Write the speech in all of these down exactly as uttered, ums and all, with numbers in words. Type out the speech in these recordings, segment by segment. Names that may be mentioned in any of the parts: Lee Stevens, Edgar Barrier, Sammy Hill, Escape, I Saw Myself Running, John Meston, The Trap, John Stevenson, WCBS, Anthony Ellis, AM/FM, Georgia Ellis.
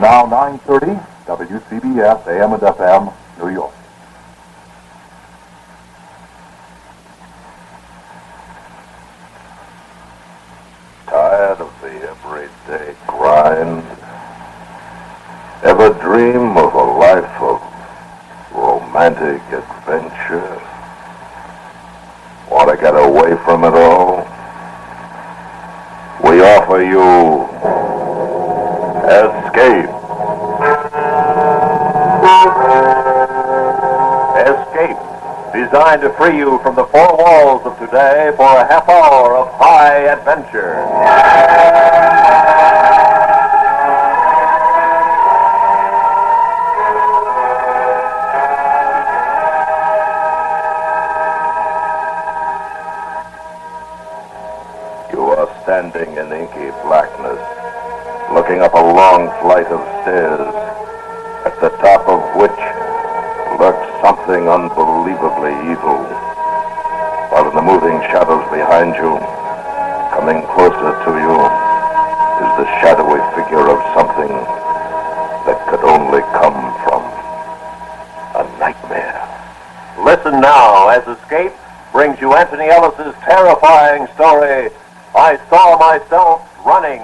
Now nine thirty, W C B S, A M and F M, New York. Tired of the everyday grind? Ever dream of a life of romantic adventure? Want to get away from it all? We offer you Escape. Escape, designed to free you from the four walls of today for a half hour of high adventure. You are standing in inky blackness, looking up a long flight of stairs, at the top of which lurks something unbelievably evil. While in the moving shadows behind you, coming closer to you, is the shadowy figure of something that could only come from a nightmare. Listen now as Escape brings you Anthony Ellis' terrifying story, I Saw Myself Running.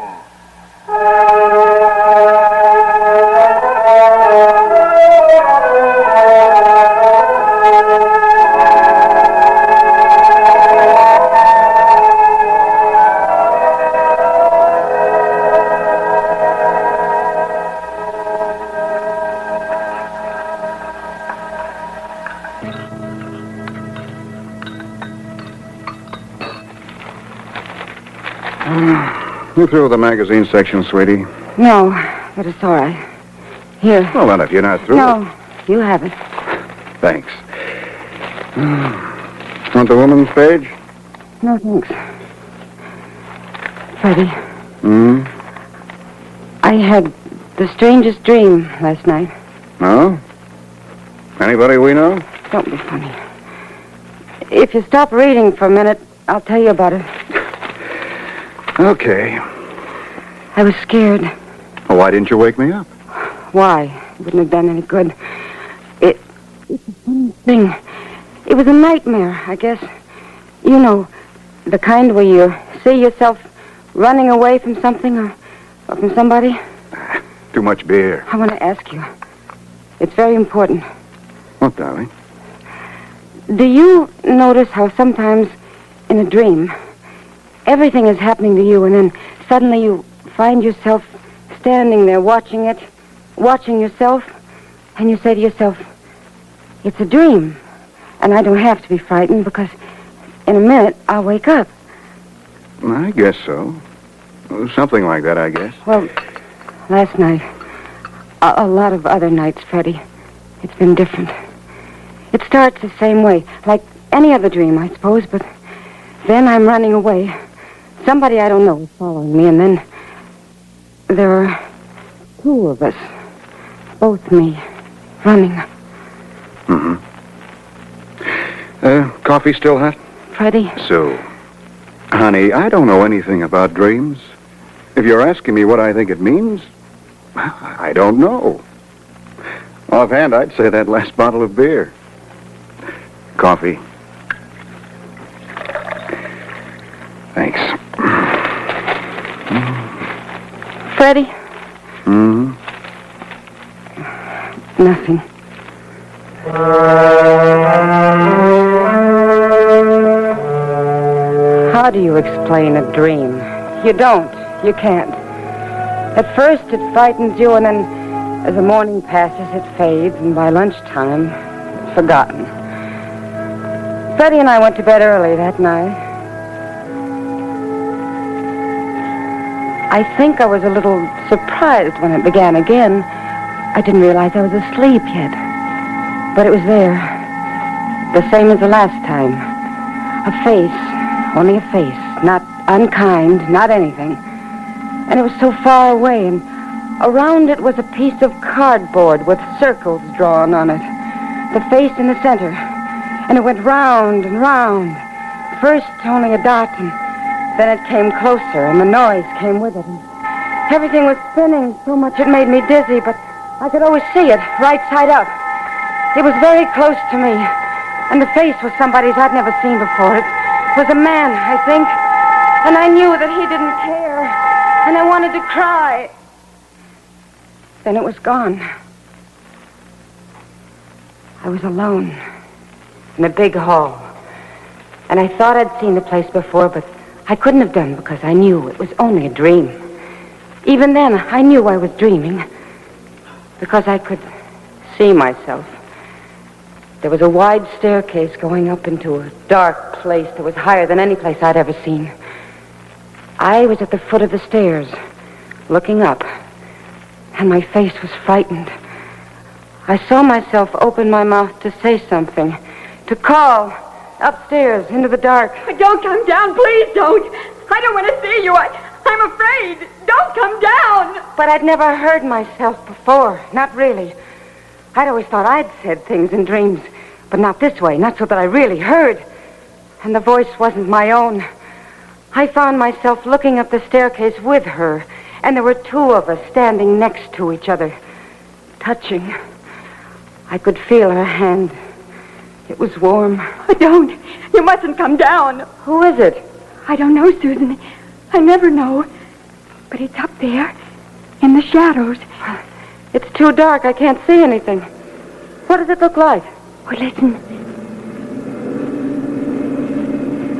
You through the magazine section, sweetie? No, but it's all right. Here. Well, then, if you're not through... No, it. You haven't. Thanks. Mm. Want the woman's page? No, thanks. Freddie. Hmm? I had the strangest dream last night. No? Anybody we know? Don't be funny. If you stop reading for a minute, I'll tell you about it. Okay. I was scared. Well, why didn't you wake me up? Why? It wouldn't have done any good. It, it's a funny thing. It was a nightmare, I guess. You know, the kind where you see yourself running away from something or, or from somebody. Too much beer. I want to ask you. It's very important. What, darling? Do you notice how sometimes in a dream... everything is happening to you, and then suddenly you find yourself standing there watching it, watching yourself, and you say to yourself, it's a dream, and I don't have to be frightened because in a minute I'll wake up. I guess so. Something like that, I guess. Well, last night, a, a lot of other nights, Freddie, it's been different. It starts the same way, like any other dream, I suppose, but then I'm running away. Somebody I don't know is following me, and then there are two of us, both me, running. Mm-hmm. Uh, coffee still hot? Freddie? So, honey, I don't know anything about dreams. If you're asking me what I think it means, I don't know. Offhand, I'd say that last bottle of beer. Coffee. Thanks. Freddie? Mm-hmm. Nothing. How do you explain a dream? You don't. You can't. At first, it frightens you, and then as the morning passes, it fades, and by lunchtime, it's forgotten. Freddie and I went to bed early that night. I think I was a little surprised when it began again. I didn't realize I was asleep yet. But it was there. The same as the last time. A face. Only a face. Not unkind. Not anything. And it was so far away. And around it was a piece of cardboard with circles drawn on it. The face in the center. And it went round and round. First only a dot, and then it came closer, and the noise came with it. Everything was spinning so much it made me dizzy, but I could always see it, right side up. It was very close to me, and the face was somebody's I'd never seen before. It was a man, I think, and I knew that he didn't care, and I wanted to cry. Then it was gone. I was alone in a big hall, and I thought I'd seen the place before, but I couldn't have done because I knew it was only a dream. Even then, I knew I was dreaming because I could see myself. There was a wide staircase going up into a dark place that was higher than any place I'd ever seen. I was at the foot of the stairs, looking up, and my face was frightened. I saw myself open my mouth to say something, to call upstairs into the dark. Don't come down, please don't. I don't want to see you. I, I'm afraid. Don't come down. But I'd never heard myself before, not really. I'd always thought I'd said things in dreams, but not this way, not so that I really heard. And the voice wasn't my own. I found myself looking up the staircase with her, and there were two of us standing next to each other, touching. I could feel her hand. It was warm. Oh, don't. You mustn't come down. Who is it? I don't know, Susan. I never know. But it's up there, in the shadows. It's too dark. I can't see anything. What does it look like? Oh, listen.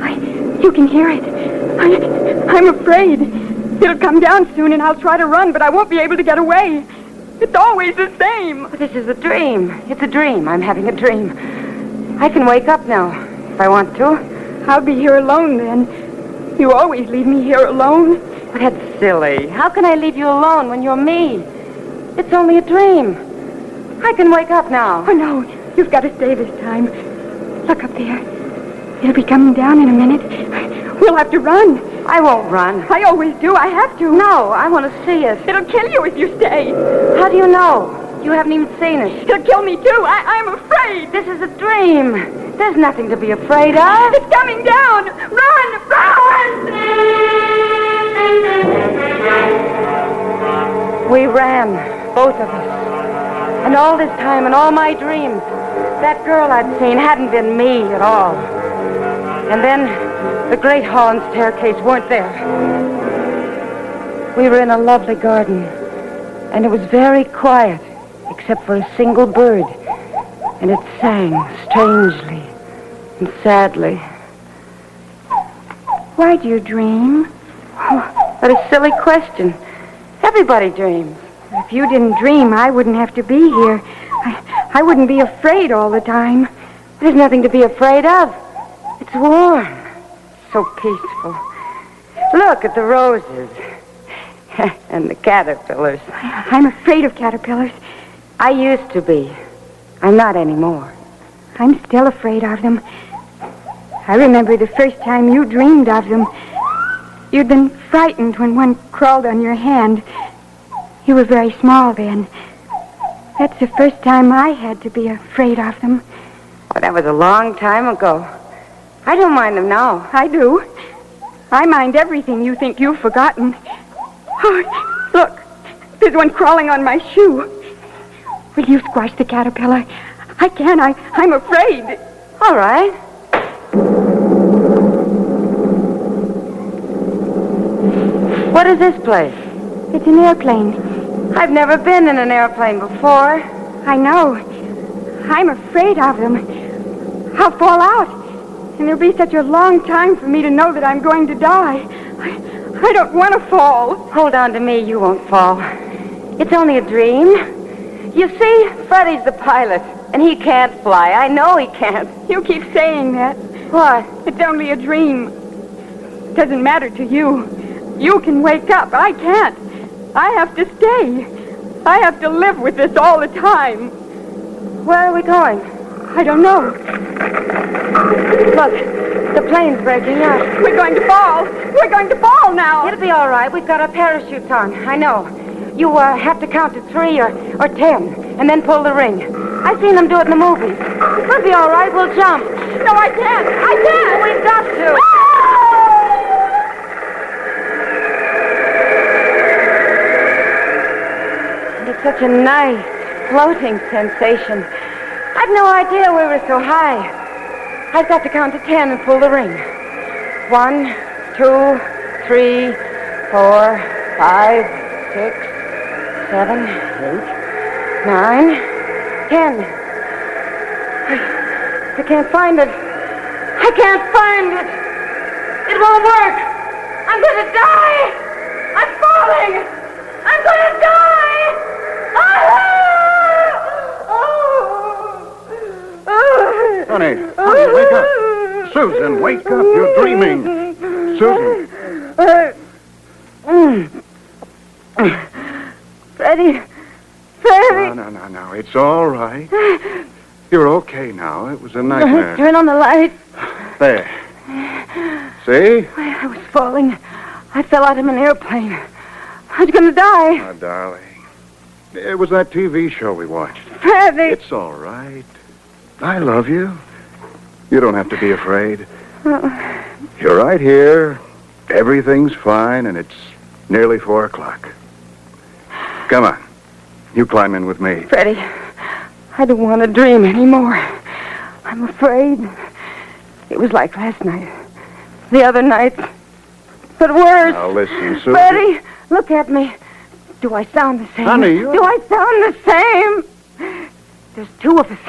I, you can hear it. I, I'm afraid. It'll come down soon, and I'll try to run, but I won't be able to get away. It's always the same. But this is a dream. It's a dream. I'm having a dream. I can wake up now, if I want to. I'll be here alone, then. You always leave me here alone. But that's silly. How can I leave you alone when you're me? It's only a dream. I can wake up now. Oh, no. You've got to stay this time. Look up there. It'll be coming down in a minute. We'll have to run. I won't run. I always do. I have to. No, I want to see it. It'll kill you if you stay. How do you know? You haven't even seen it. It'll kill me, too. I, I'm afraid. This is a dream. There's nothing to be afraid of. It's coming down. Run! Run! We ran. Both of us. And all this time, in all my dreams, that girl I'd seen hadn't been me at all. And then the great hall and staircase weren't there. We were in a lovely garden, and it was very quiet, except for a single bird. And it sang strangely and sadly. Why do you dream? Oh, what a silly question. Everybody dreams. If you didn't dream, I wouldn't have to be here. I, I wouldn't be afraid all the time. There's nothing to be afraid of. It's warm. So peaceful. Look at the roses. And the caterpillars. I, I'm afraid of caterpillars. I used to be. I'm not anymore. I'm still afraid of them. I remember the first time you dreamed of them. You'd been frightened when one crawled on your hand. You were very small then. That's the first time I had to be afraid of them. Oh, that was a long time ago. I don't mind them now. I do. I mind everything you think you've forgotten. Oh, look. There's one crawling on my shoe. Will you squash the caterpillar? I can't. I, I'm afraid. All right. What is this place? It's an airplane. I've never been in an airplane before. I know. I'm afraid of them. I'll fall out. And there'll be such a long time for me to know that I'm going to die. I, I don't want to fall. Hold on to me. You won't fall. It's only a dream. You see, Freddie's the pilot, and he can't fly. I know he can't. You keep saying that. What? It's only a dream. It doesn't matter to you. You can wake up. I can't. I have to stay. I have to live with this all the time. Where are we going? I don't know. Look, the plane's breaking up. We're going to fall. We're going to fall now. It'll be all right. We've got our parachutes on. I know. You uh, have to count to three or, or ten, and then pull the ring. I've seen them do it in the movies. We'll be all right. We'll jump. No, I can't. I can't. We've got to. Ah! was such a nice, floating sensation. I'd no idea we were so high. I've got to count to ten and pull the ring. One, two, three, four, five, six, seven, eight, nine, ten. I, I can't find it. I can't find it. It won't work. I'm going to die. I'm falling. I'm going to die. Ah! Oh. Oh. Honey, honey, wake up. Susan, wake up. You're dreaming. Susan. Freddie. Freddie. No, no, no, no. It's all right. You're okay now. It was a nightmare. Turn on the light. There. See? I, I was falling. I fell out of an airplane. I was going to die. Oh, darling. It was that T V show we watched. Freddie. It's all right. I love you. You don't have to be afraid. Uh, You're right here. Everything's fine, and it's nearly four o'clock. Come on. You climb in with me. Freddie, I don't want to dream anymore. I'm afraid. It was like last night. The other night. But worse. Now listen, Susan. Freddie, look at me. Do I sound the same? Honey, you're... Do I sound the same? There's two of us.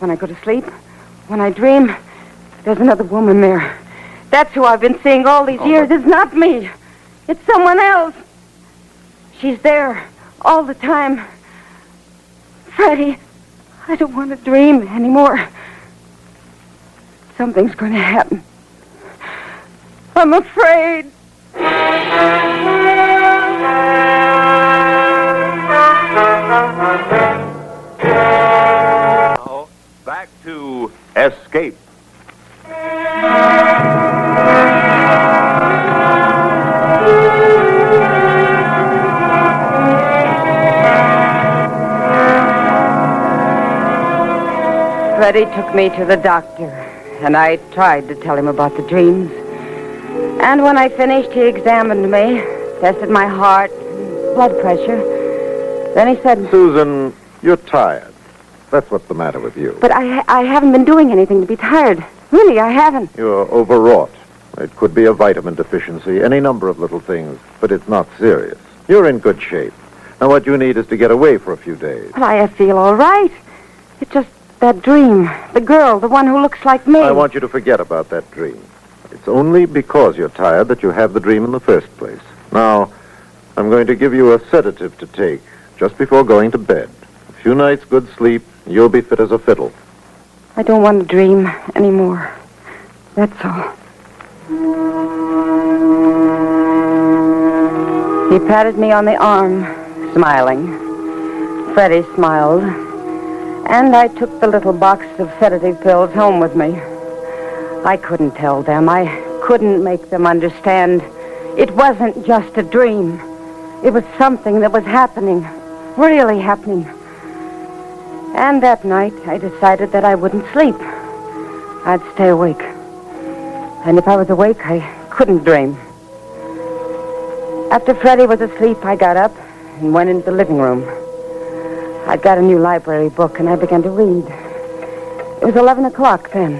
When I go to sleep, when I dream, there's another woman there. That's who I've been seeing all these oh, years. But... It's not me. It's someone else. She's there all the time. Freddie, I don't want to dream anymore. Something's going to happen. I'm afraid. Now, back to Escape. Freddie took me to the doctor. And I tried to tell him about the dreams. And when I finished, he examined me, tested my heart, blood pressure. Then he said... Susan, you're tired. That's what's the matter with you. But I, I haven't been doing anything to be tired. Really, I haven't. You're overwrought. It could be a vitamin deficiency, any number of little things, but it's not serious. You're in good shape. Now, what you need is to get away for a few days. Well, I feel all right. It just... That dream, the girl, the one who looks like me. I want you to forget about that dream. It's only because you're tired that you have the dream in the first place. Now, I'm going to give you a sedative to take just before going to bed. A few nights, good sleep, you'll be fit as a fiddle. I don't want to dream anymore. That's all. He patted me on the arm, smiling. Freddie smiled. And I took the little box of sedative pills home with me. I couldn't tell them. I couldn't make them understand. It wasn't just a dream. It was something that was happening, really happening. And that night, I decided that I wouldn't sleep. I'd stay awake. And if I was awake, I couldn't dream. After Freddie was asleep, I got up and went into the living room. I got a new library book, and I began to read. It was eleven o'clock then.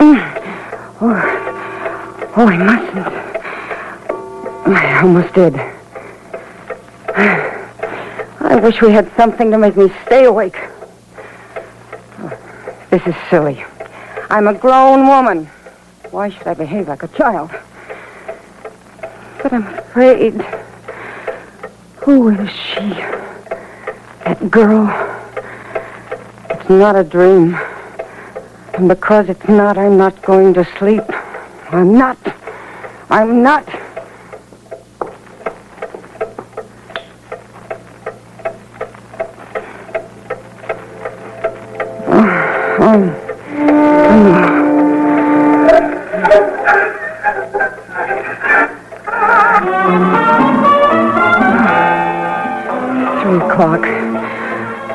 Oh, oh, I mustn't. I almost did. I wish we had something to make me stay awake. This is silly. I'm a grown woman. Why should I behave like a child? But I'm afraid. Who is she? That girl. It's not a dream. And because it's not, I'm not going to sleep. I'm not. I'm not.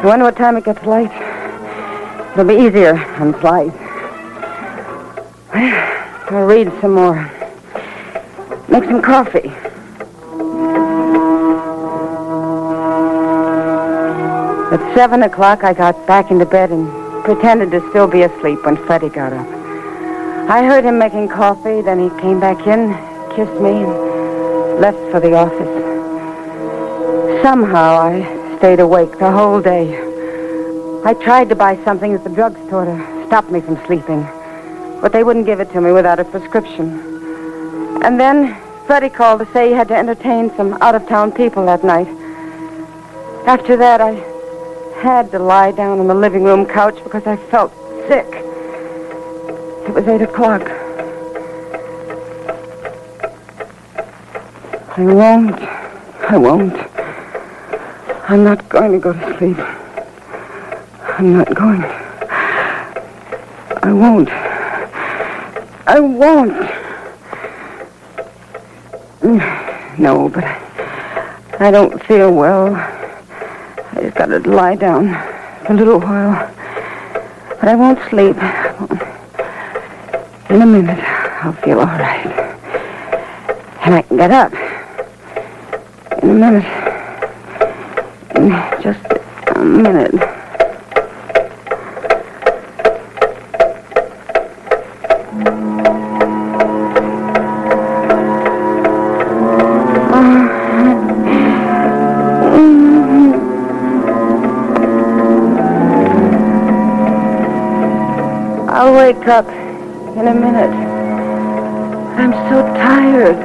I wonder what time it gets light. It'll be easier on flight. I'll read some more. Make some coffee. At seven o'clock, I got back into bed and pretended to still be asleep when Freddie got up. I heard him making coffee, then he came back in, kissed me, and left for the office. Somehow, I stayed awake the whole day. I tried to buy something at the drugstore to stop me from sleeping, but they wouldn't give it to me without a prescription. And then Freddie called to say he had to entertain some out-of-town people that night. After that, I had to lie down on the living room couch because I felt sick. It was eight o'clock. I won't. I won't. I'm not going to go to sleep. I'm not going. I won't. I won't. No, but I don't feel well. I just got to lie down for a little while. But I won't sleep. I won't. In a minute, I'll feel all right. And I can get up. In a minute. In just a minute. Wake up in a minute. I'm so tired.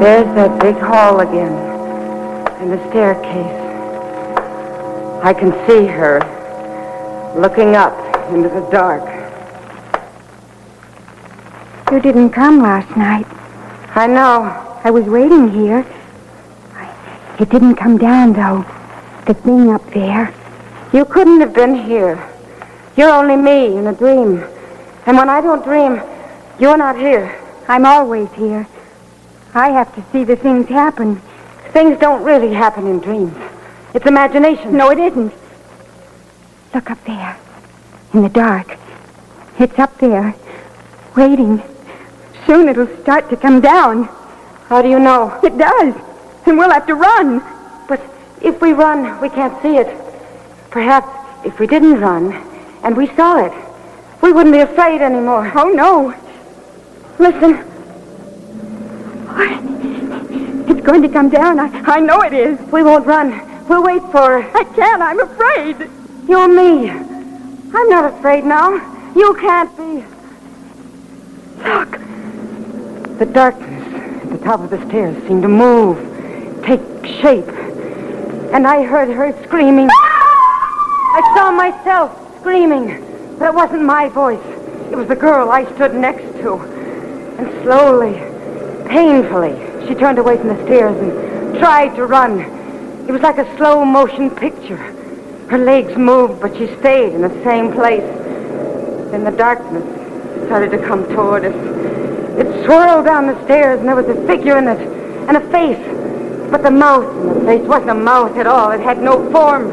There's that big hall again, and the staircase. I can see her looking up into the dark. You didn't come last night. I know. I was waiting here. It didn't come down, though, the thing up there. You couldn't have been here. You're only me in a dream. And when I don't dream, you're not here. I'm always here. I have to see the things happen. Things don't really happen in dreams. It's imagination. No, it isn't. Look up there, in the dark. It's up there, waiting. Soon it'll start to come down. How do you know? It does. And we'll have to run. But if we run, we can't see it. Perhaps if we didn't run and we saw it, we wouldn't be afraid anymore. Oh, no. Listen. It's going to come down. I, I know it is. We won't run. We'll wait for her. I can't. I'm afraid. You're me. I'm not afraid now. You can't be. Look. The darkness at the top of the stairs seemed to move. Take shape. And I heard her screaming. I saw myself screaming, but it wasn't my voice. It was the girl I stood next to. And slowly, painfully, she turned away from the stairs and tried to run. It was like a slow motion picture. Her legs moved, but she stayed in the same place. Then the darkness started to come toward us. It swirled down the stairs, and there was a figure in it, and a face. But the mouth in the face wasn't a mouth at all. It had no form.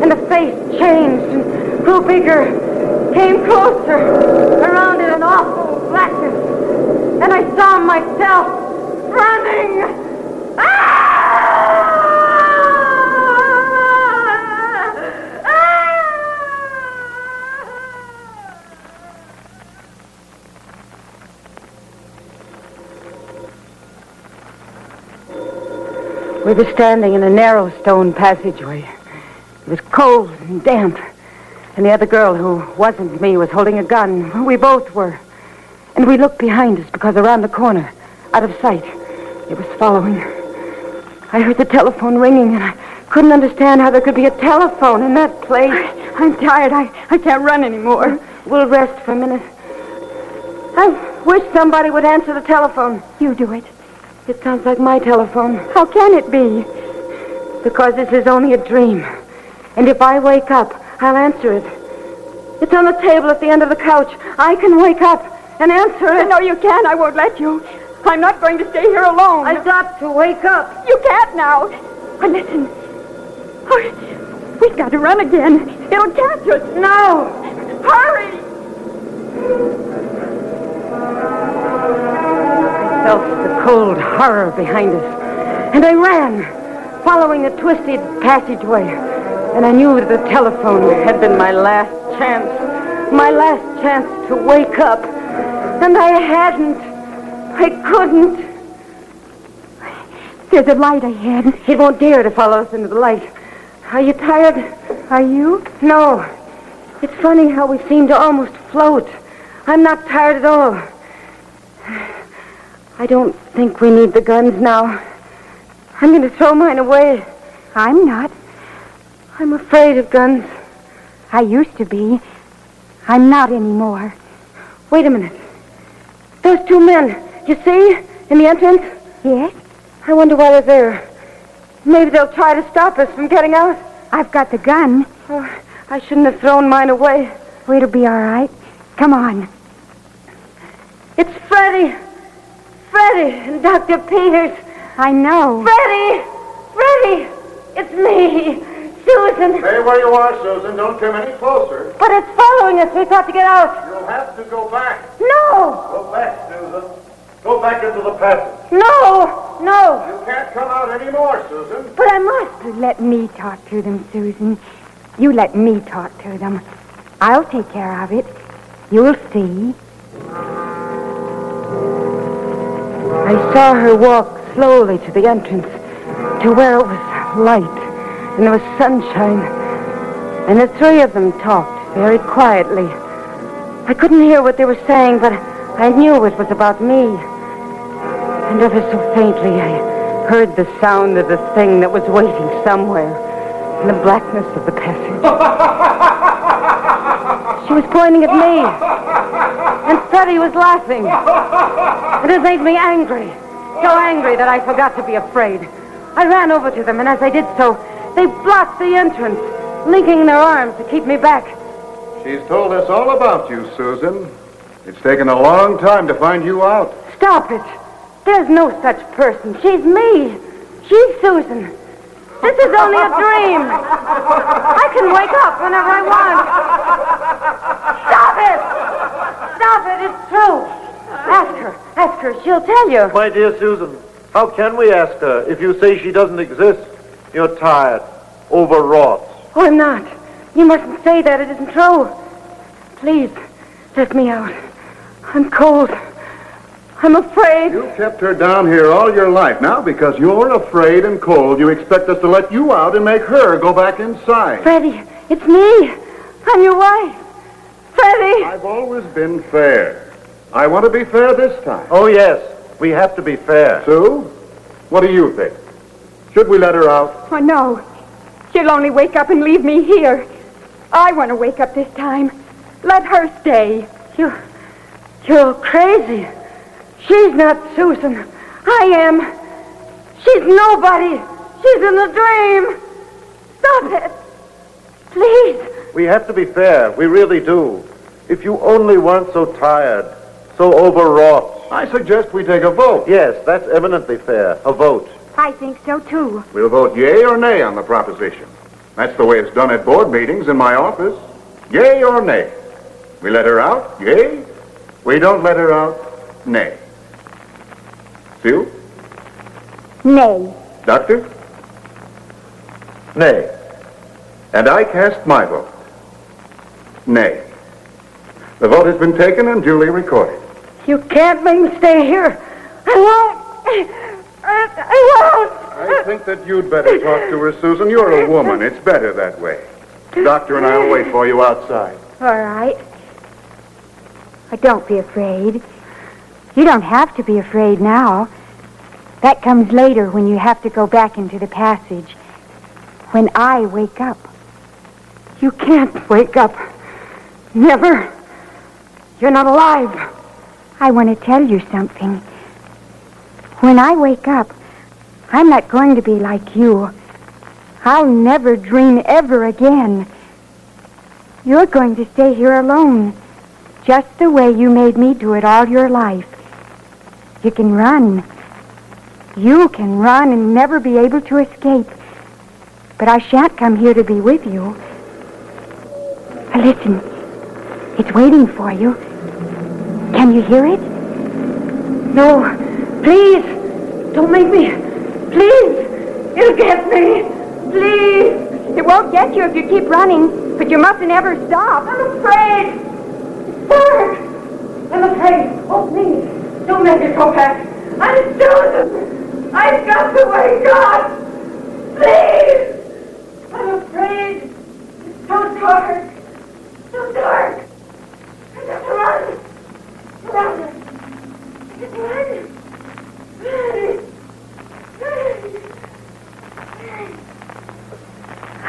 And the face changed and grew bigger, came closer, around in an awful blackness. And I saw myself running. Ah! Ah! We were standing in a narrow stone passageway. It was cold and damp. And the other girl, who wasn't me, was holding a gun. We both were. And we looked behind us because around the corner, out of sight, it was following. I heard the telephone ringing, and I couldn't understand how there could be a telephone in that place. I, I'm tired. I, I can't run anymore. We'll rest for a minute. I wish somebody would answer the telephone. You do it. It sounds like my telephone. How can it be? Because this is only a dream. And if I wake up, I'll answer it. It's on the table at the end of the couch. I can wake up and answer it. No, you can't. I won't let you. I'm not going to stay here alone. I've got to wake up. You can't now. Oh, listen. Oh, we We've got to run again. It'll catch us. No! Hurry! I felt the cold horror behind us, and I ran, following the twisted passageway. And I knew that the telephone had been my last chance, my last chance to wake up. And I hadn't. I couldn't. There's a light ahead. It won't dare to follow us into the light. Are you tired? Are you? No. It's funny how we seem to almost float. I'm not tired at all. I don't think we need the guns now. I'm going to throw mine away. I'm not. I'm afraid of guns. I used to be. I'm not anymore. Wait a minute. Those two men, you see, in the entrance? Yes. I wonder why they're there. Maybe they'll try to stop us from getting out. I've got the gun. Oh, I shouldn't have thrown mine away. Well, it'll be all right. Come on. It's Freddie. Freddie and Doctor Peters. I know. Freddie! Freddie! It's me, Susan. Stay where you are, Susan. Don't come any closer. But it's following us. We've got to get out. You'll have to go back. No! Go back, Susan. Go back into the passage. No, no. You can't come out anymore, Susan. But I must. Let me talk to them, Susan. You let me talk to them. I'll take care of it. You'll see. I saw her walk slowly to the entrance, to where it was light, and there was sunshine. And the three of them talked very quietly. I couldn't hear what they were saying, but I knew it was about me. And ever so faintly, I heard the sound of the thing that was waiting somewhere in the blackness of the passage. She was pointing at me, and Freddie was laughing. And it made me angry, so angry that I forgot to be afraid. I ran over to them, and as I did so, they blocked the entrance, linking their arms to keep me back. She's told us all about you, Susan. It's taken a long time to find you out. Stop it. There's no such person. She's me. She's Susan. This is only a dream. I can wake up whenever I want. Stop it! Stop it. It's true. Ask her. Ask her. She'll tell you. My dear Susan, how can we ask her if you say she doesn't exist? You're tired, overwrought. Oh, I'm not. You mustn't say that. It isn't true. Please, let me out. I'm cold. I'm afraid. You kept her down here all your life. Now, because you're afraid and cold, you expect us to let you out and make her go back inside. Freddie, it's me. I'm your wife. Freddie. I've always been fair. I want to be fair this time. Oh, yes. We have to be fair. Sue, what do you think? Should we let her out? Oh, no. She'll only wake up and leave me here. I want to wake up this time. Let her stay. You, you're crazy. She's not Susan. I am. She's nobody. She's in the dream. Stop it. Please. We have to be fair. We really do. If you only weren't so tired, so overwrought. I suggest we take a vote. Yes, that's eminently fair. A vote. I think so, too. We'll vote yea or nay on the proposition. That's the way it's done at board meetings in my office. Yea or nay. We let her out? Yea. We don't let her out? Nay. Sue? Nay. Doctor? Nay. And I cast my vote. Nay. The vote has been taken and duly recorded. You can't make me stay here. I won't. I, I won't. I think that you'd better talk to her, Susan. You're a woman. It's better that way. Doctor and I will wait for you outside. All right. Don't be afraid. You don't have to be afraid now. That comes later when you have to go back into the passage. When I wake up. You can't wake up. Never. You're not alive. I want to tell you something. When I wake up, I'm not going to be like you. I'll never dream ever again. You're going to stay here alone. Just the way you made me do it all your life. You can run. You can run and never be able to escape. but I shan't come here to be with you. Listen, it's waiting for you. Can you hear it? No, please, don't make me. Please, it'll get me. Please. It won't get you if you keep running, but you mustn't ever stop. I'm afraid. It's dark. I'm afraid. Oh, please, don't make me go back. I'm Susan. I've got to wake up. Please. I'm afraid. It's so dark. So dark. I got to run. Run. Just run. Run.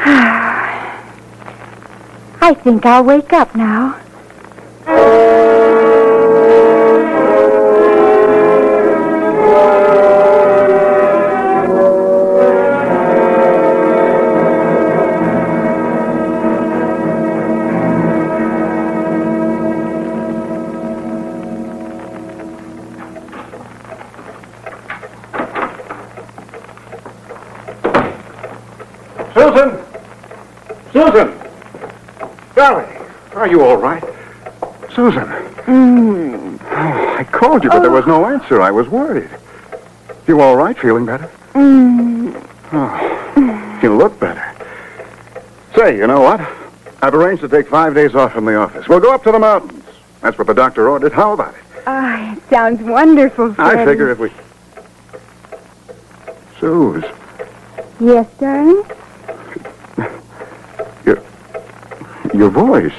Run. I think I'll wake up now. Susan! Susan! Darling, are you all right? Susan. Mm. Oh, I called you, but oh. there was no answer. I was worried. You all right? Feeling better? Mm. Oh, mm. You look better. Say, you know what? I've arranged to take five days off from the office. We'll go up to the mountains. That's what the doctor ordered. How about it? Ah, oh, it sounds wonderful, Freddy. I figure if we... Suze. Yes, darling? Your voice.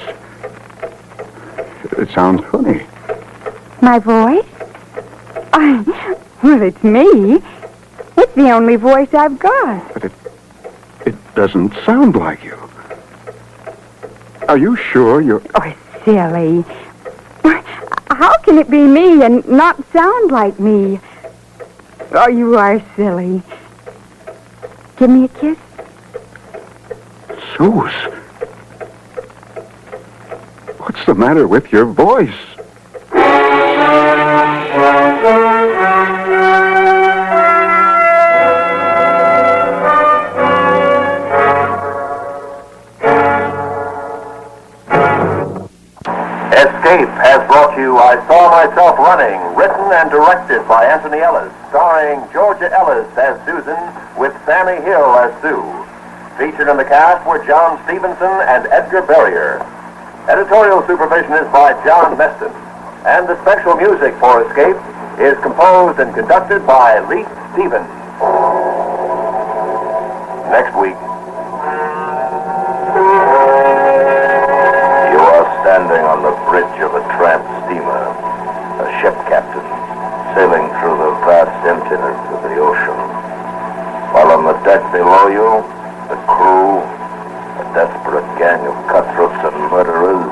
It sounds funny. My voice? I, well, it's me. It's the only voice I've got. But it, it doesn't sound like you. Are you sure you're... Oh, silly. How can it be me and not sound like me? Oh, you are silly. Give me a kiss. Suze. What's the matter with your voice? Escape has brought you I Saw Myself Running, written and directed by Anthony Ellis, starring Georgia Ellis as Susan with Sammy Hill as Sue. Featured in the cast were John Stevenson and Edgar Barrier. Editorial supervision is by John Meston, and the special music for Escape is composed and conducted by Lee Stevens. Next week. You are standing on the bridge of a tramp steamer, a ship captain, sailing through the vast emptiness of the ocean. While on the deck below you, the crew, a desperate gang of cutthroats and murderers,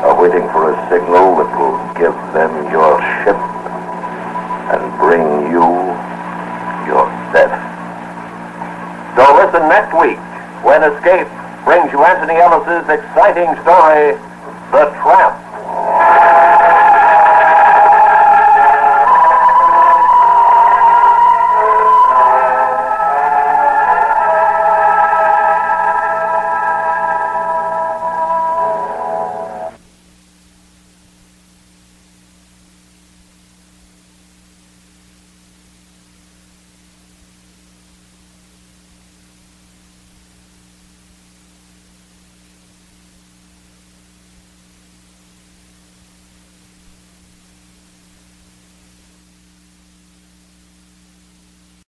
are waiting for a signal that will give them your ship and bring you your death. So listen next week when Escape brings you Anthony Ellis' exciting story, The Trap.